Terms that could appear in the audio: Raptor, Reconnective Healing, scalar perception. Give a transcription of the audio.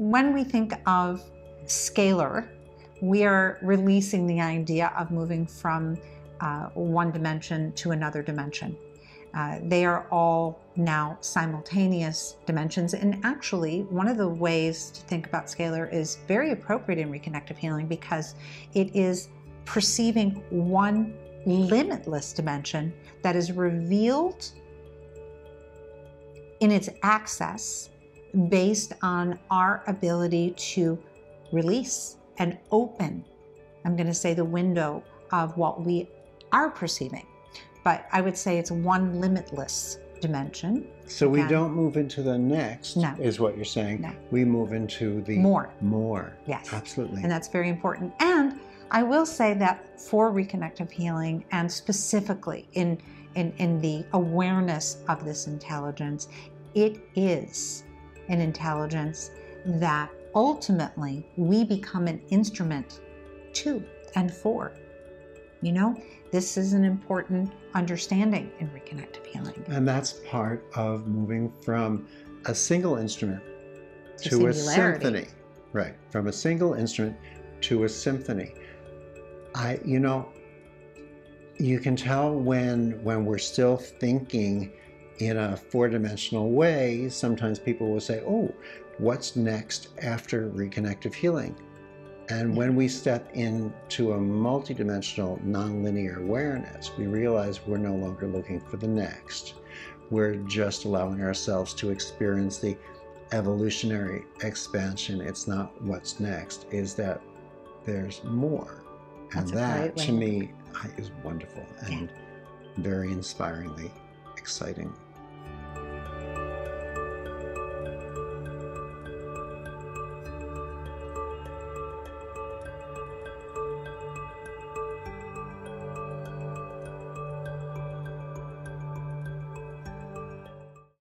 when we think of scalar, we are releasing the idea of moving from one dimension to another dimension. They are all now simultaneous dimensions. And actually, one of the ways to think about scalar is very appropriate in reconnective healing, because it is perceiving one limitless dimension that is revealed in its access based on our ability to release and open, I'm going to say, the window of what we are perceiving. But I would say it's one limitless dimension. So we don't move into the next, no, is what you're saying. No. We move into the more. More. Yes. Absolutely. And that's very important. And I will say that for reconnective healing, and specifically in the awareness of this intelligence, it is an intelligence that ultimately we become an instrument to and for. You know, this is an important understanding in reconnective healing. And that's part of moving from a single instrument to a symphony. Right. From a single instrument to a symphony. You know, you can tell when we're still thinking in a four-dimensional way, sometimes people will say, oh, what's next after reconnective healing? And when we step into a multidimensional, non-linear awareness, we realize we're no longer looking for the next. We're just allowing ourselves to experience the evolutionary expansion. It's not what's next, is that there's more. And that, to me, is wonderful and very inspiringly exciting.